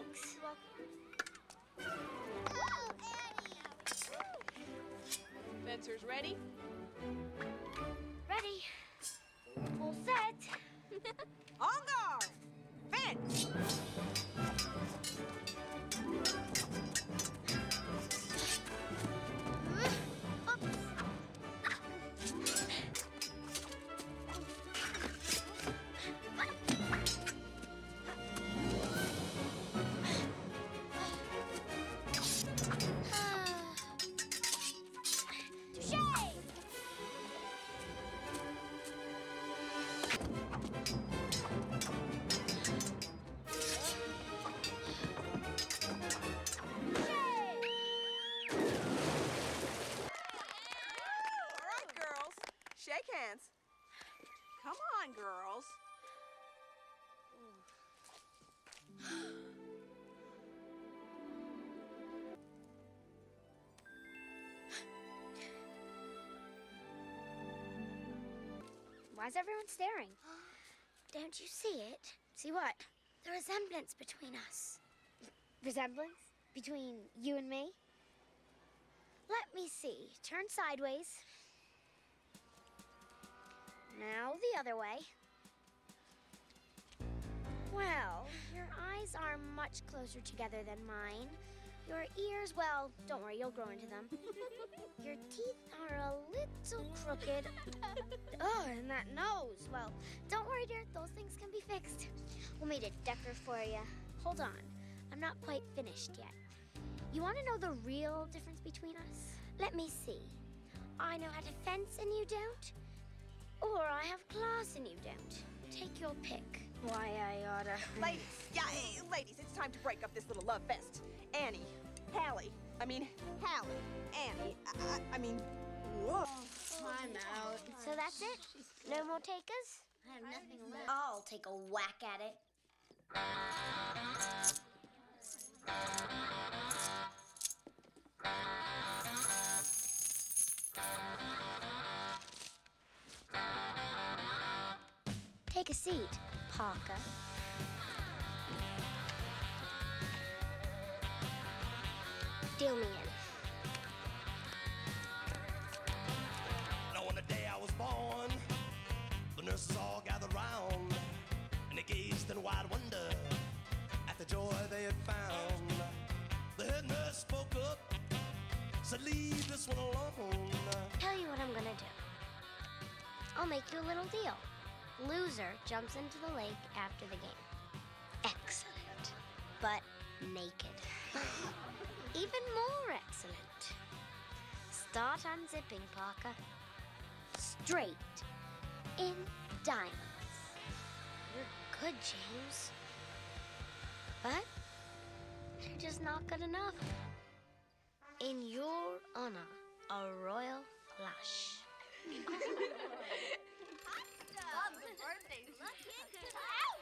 Thanks. You're welcome. Go, Annie! Fencers ready? Ready. All set. On guard! Fence! Come on, girls. Why is everyone staring? Don't you see it? See what? The resemblance between us. Resemblance? Between you and me? Let me see. Turn sideways. Now the other way. Well, your eyes are much closer together than mine. Your ears, well, don't worry, you'll grow into them. Your teeth are a little crooked. Oh, and that nose. Well, don't worry, dear, those things can be fixed. We'll make a decker for you. Hold on, I'm not quite finished yet. You want to know the real difference between us? Let me see. I know how to fence and you don't. Or I have class and you don't. Take your pick. Why, I oughta... Ladies, yeah, ladies, it's time to break up this little love fest. Annie, Hallie, Annie, I mean... Whoa. I'm out. So that's it? No more takers? I have nothing left. I'll take a whack at it. Take a seat, Parker. Deal me in. Now on the day I was born, the nurses all gathered round, and they gazed in wide wonder at the joy they had found. The head nurse spoke up, said, "Leave this one alone." Tell you what I'm gonna do. I'll make you a little deal. Loser jumps into the lake after the game. Excellent. But naked. Even more excellent. Start unzipping, Parker. Straight. In diamonds. You're good, James. But you're just not good enough. In your honor, a royal flush. Birthday. Look in.